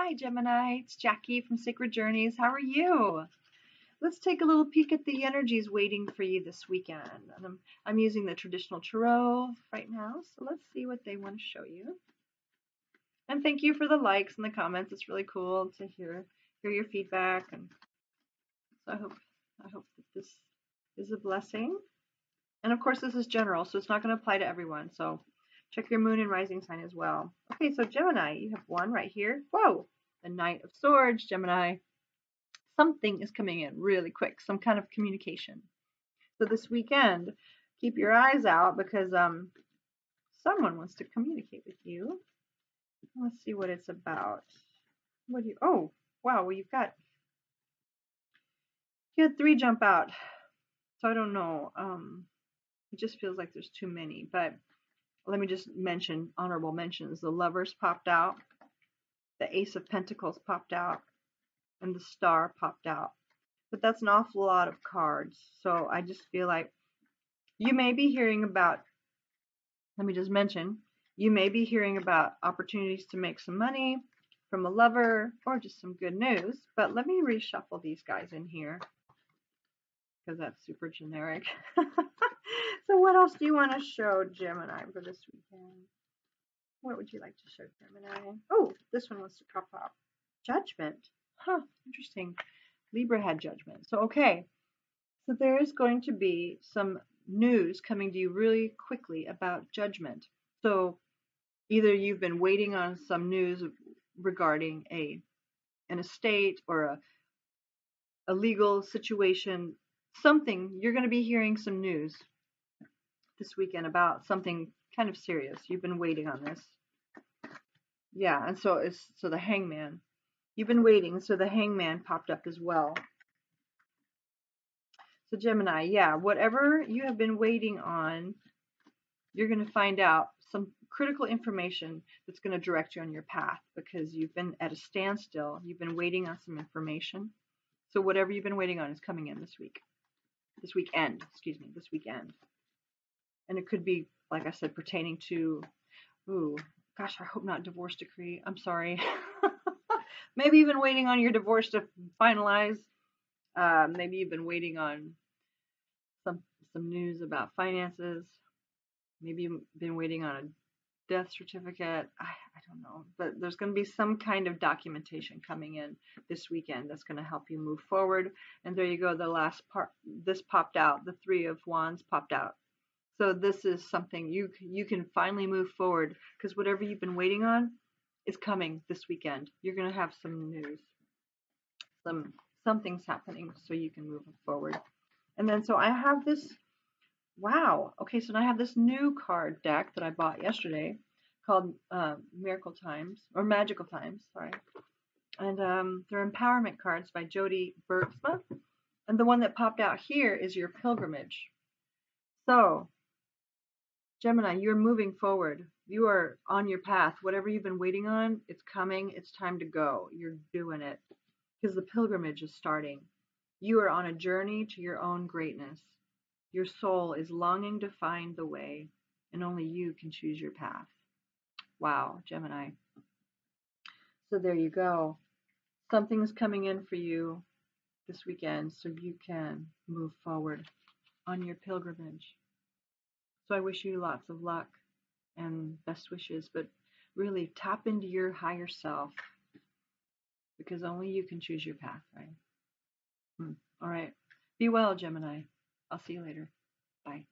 Hi Gemini, it's Jackie from Sacred Journeys. How are you? Let's take a little peek at the energies waiting for you this weekend. And I'm using the traditional tarot right now, so let's see what they want to show you. And thank you for the likes and the comments. It's really cool to hear your feedback. And so I hope that this is a blessing. And of course, this is general, so it's not going to apply to everyone. So check your moon and rising sign as well. Okay, so Gemini, you have one right here. Whoa, the Knight of Swords, Gemini. Something is coming in really quick, some kind of communication. So this weekend, keep your eyes out because someone wants to communicate with you. Let's see what it's about. What do you? Oh, wow. Well, you had three jump out. So I don't know. It just feels like there's too many. But let me just mention honorable mentions. The Lovers popped out. The Ace of Pentacles popped out. And the Star popped out. But that's an awful lot of cards. So I just feel like you may be hearing about, let me just mention, you may be hearing about opportunities to make some money from a lover or just some good news. But let me reshuffle these guys in here because that's super generic. So what else do you want to show Gemini for this weekend? What would you like to show Gemini? Oh, this one wants to pop up. Judgment. Huh, interesting. Libra had Judgment. So, okay. So there is going to be some news coming to you really quickly about Judgment. So either you've been waiting on some news regarding an estate or a legal situation, something, you're going to be hearing some news this weekend about something kind of serious. You've been waiting on this. Yeah, and so the Hangman. You've been waiting, so the Hangman popped up as well. So Gemini, yeah, whatever you have been waiting on, you're going to find out some critical information that's going to direct you on your path because you've been at a standstill. You've been waiting on some information. So whatever you've been waiting on is coming in this week. This weekend, excuse me, this weekend. And it could be, like I said, pertaining to, ooh, gosh, I hope not divorce decree. I'm sorry. Maybe you've been waiting on your divorce to finalize. Maybe you've been waiting on some news about finances. Maybe you've been waiting on a death certificate. I don't know. But there's going to be some kind of documentation coming in this weekend that's going to help you move forward. And there you go. The last part, this popped out. The Three of Wands popped out. So this is something you can finally move forward because whatever you've been waiting on, is coming this weekend. You're going to have some news. Something's happening so you can move forward. And then so I have this, wow. Okay, so now I have this new card deck that I bought yesterday called Miracle Times, or Magical Times, sorry. And they're empowerment cards by Jodi Bergsma. And the one that popped out here is your pilgrimage. So Gemini, you're moving forward. You are on your path. Whatever you've been waiting on, it's coming. It's time to go. You're doing it because the pilgrimage is starting. You are on a journey to your own greatness. Your soul is longing to find the way, and only you can choose your path. Wow, Gemini. So there you go. Something is coming in for you this weekend so you can move forward on your pilgrimage. So I wish you lots of luck and best wishes, but really tap into your higher self because only you can choose your path, right? All right. Be well, Gemini. I'll see you later. Bye.